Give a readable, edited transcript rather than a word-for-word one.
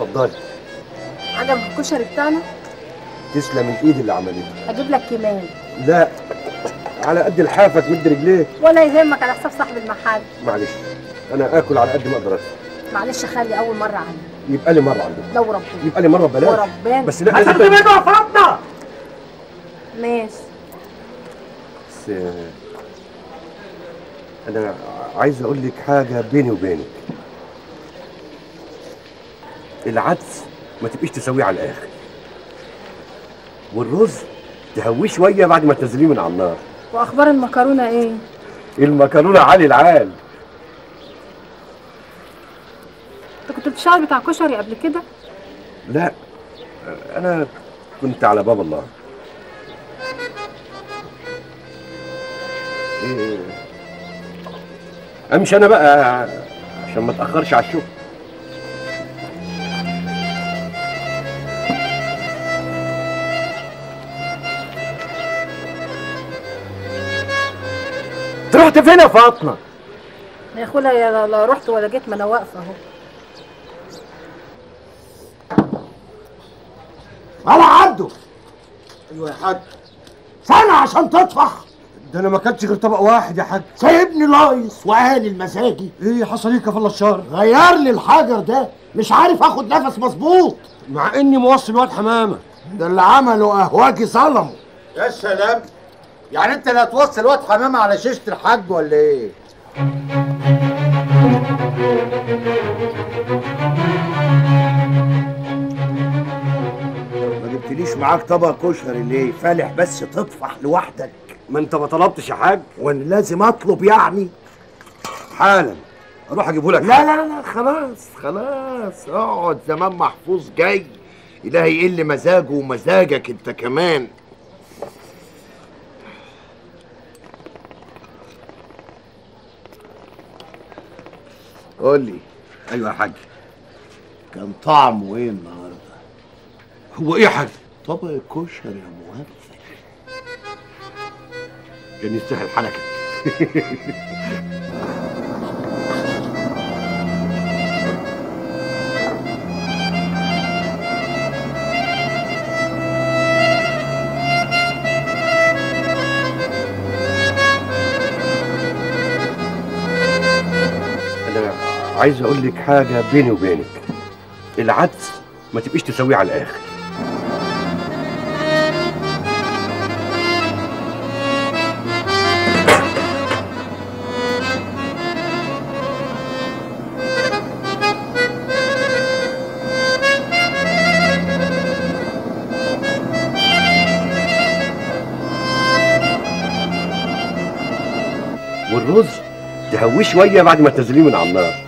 اتفضلي. عجبك الكشري بتاعنا؟ تسلم الايد اللي عملتها. اجيب لك كمان؟ لا، على قد لحافك مد رجليك. ولا يهمك، على حساب صاحب المحل. معلش، انا اكل على قد ما اقدر. معلش خلي اول مره عندي. يبقى لي مره عندك. لو ربنا. يبقى لي مره بلاش. وربنا. بس لا لازم تبقى يا فاطمه. ماشي. بس انا عايز اقول لك حاجه بيني وبينك. العدس ما تبقيش تسويه على الاخر. والرز تهويه شويه بعد ما تنزليه من على النار. واخبار المكرونه ايه؟ المكرونه عالي العال. انت كنت بتشتغل بتاع كشري قبل كده؟ لا، انا كنت على باب الله. إيه؟ امشي انا بقى عشان ما اتاخرش على الشغل. رحت فين يا فاطمة؟ يا خولها يا لا رحت ولا جيت، ما انا واقفة اهو. ولا عبده. ايوه يا حاج. سنة عشان تطفح. ده انا ما كانش غير طبق واحد يا حاج. سايبني لايص وقالل مزاجي. ايه حصل ليك يا فلا الشهر؟ غير لي الحجر ده، مش عارف اخد نفس مظبوط. مع اني موصل واد حمامة. ده اللي عمله اهواجي ظلمه. يا سلام. يعني انت اللي هتوصل واد حمامه على شيشه الحاج ولا ايه؟ ما جبتليش معاك طبق كشري ليه؟ فالح بس تطفح لوحدك. ما انت ما طلبتش يا حاج. وانا لازم اطلب يعني؟ حالا اروح اجيبهولك. لا لا لا خلاص خلاص اقعد. زمان محفوظ جاي. الهي يقل مزاجه ومزاجك انت كمان. قول لي. ايوه يا حاج. كان طعمه ايه النهارده؟ هو ايه يا حاج؟ طبق الكشري يا مهفل. كان يستاهل حنكه. عايز اقول لك حاجه بيني وبينك. العدس ما تبقيش تسويه على الاخر. والرز تهويه شويه بعد ما تنزليه من على النار.